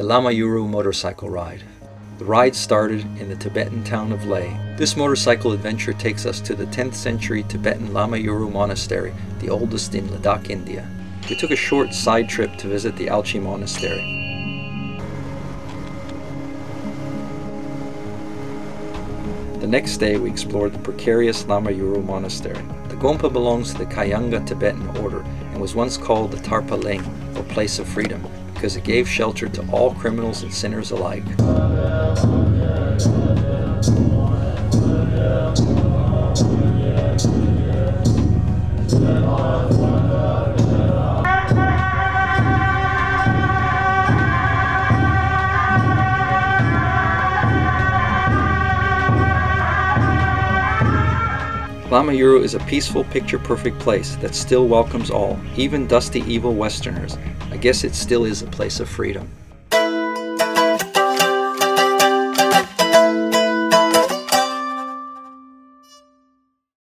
the Lamayuru motorcycle ride. The ride started in the Tibetan town of Leh. This motorcycle adventure takes us to the 10th century Tibetan Lamayuru Monastery, the oldest in Ladakh, India. We took a short side trip to visit the Alchi Monastery. The next day we explored the precarious Lamayuru Monastery. The Gompa belongs to the Kayunga Tibetan order and was once called the Tarpa Ling, or place of freedom, because it gave shelter to all criminals and sinners alike. Lamayuru is a peaceful, picture-perfect place that still welcomes all, even dusty, evil Westerners. I guess it still is a place of freedom.